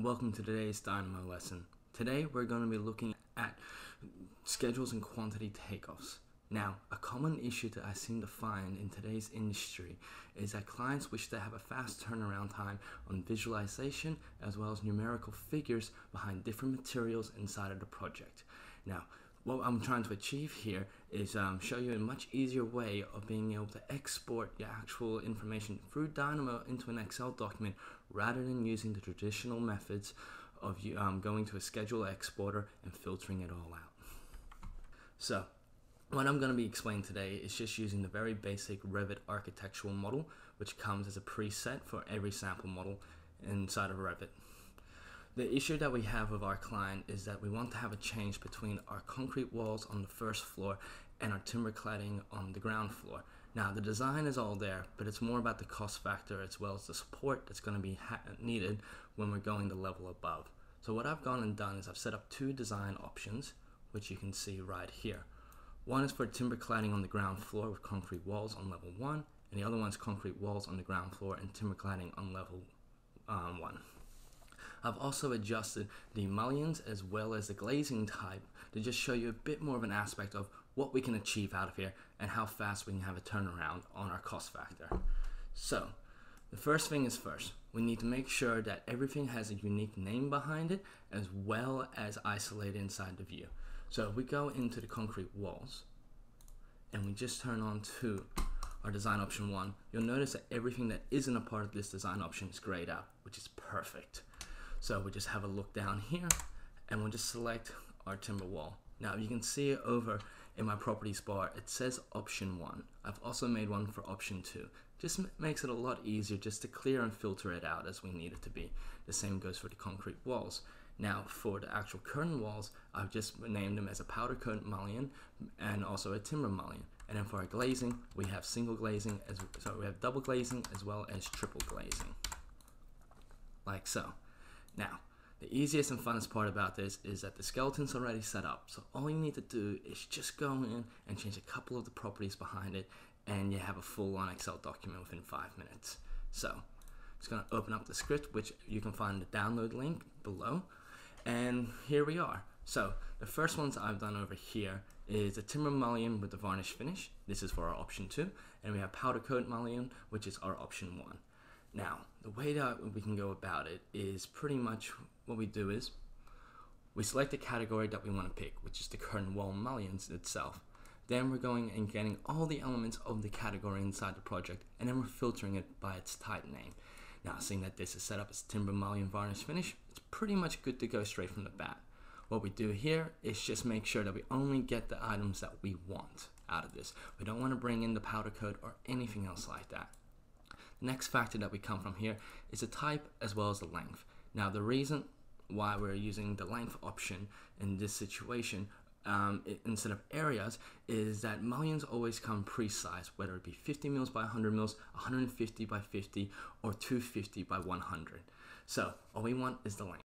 and welcome to today's Dynamo lesson. Today we're going to be looking at schedules and quantity takeoffs. Now, a common issue that I seem to find in today's industry is that clients wish to have a fast turnaround time on visualization as well as numerical figures behind different materials inside of the project. Now, what I'm trying to achieve here is show you a much easier way of being able to export your actual information through Dynamo into an Excel document rather than using the traditional methods of you going to a schedule exporter and filtering it all out. So what I'm going to be explaining today is just using the very basic Revit architectural model, which comes as a preset for every sample model inside of Revit. The issue that we have with our client is that we want to have a change between our concrete walls on the first floor and our timber cladding on the ground floor. Now, the design is all there, but it's more about the cost factor as well as the support that's going to be needed when we're going the level above. So what I've gone and done is I've set up two design options, which you can see right here. One is for timber cladding on the ground floor with concrete walls on level 1, and the other one's concrete walls on the ground floor and timber cladding on level 1. I've also adjusted the mullions as well as the glazing type to just show you a bit more of an aspect of what we can achieve out of here and how fast we can have a turnaround on our cost factor. So the first thing is first, we need to make sure that everything has a unique name behind it as well as isolated inside the view. So if we go into the concrete walls and we just turn on to our design option 1, you'll notice that everything that isn't a part of this design option is grayed out, which is perfect. So we just have a look down here and we'll just select our timber wall. Now you can see over in my properties bar, it says option 1. I've also made one for option 2. Just makes it a lot easier just to clear and filter it out as we need it to be. The same goes for the concrete walls. Now for the actual curtain walls, I've just named them as a powder coat mullion and also a timber mullion. And then for our glazing, we have single glazing, we have double glazing as well as triple glazing, like so. Now, the easiest and funnest part about this is that the skeleton's already set up, so all you need to do is just go in and change a couple of the properties behind it, and you have a full-on Excel document within 5 minutes. So, I'm just going to open up the script, which you can find the download link below, and here we are. So, the first ones I've done over here is a timber mullion with the varnish finish. This is for our option 2, and we have powder coat mullion, which is our option 1. Now, the way that we can go about it is pretty much what we do is we select the category that we want to pick, which is the curtain wall mullions itself. Then we're going and getting all the elements of the category inside the project, and then we're filtering it by its type name. Now, seeing that this is set up as timber mullion varnish finish, it's pretty much good to go straight from the bat. What we do here is just make sure that we only get the items that we want out of this. We don't want to bring in the powder coat or anything else like that. Next factor that we come from here is the type as well as the length. Now the reason why we're using the length option in this situation instead of areas is that mullions always come pre-sized, whether it be 50 mils by 100 mils, 150 by 50, or 250 by 100. So all we want is the length.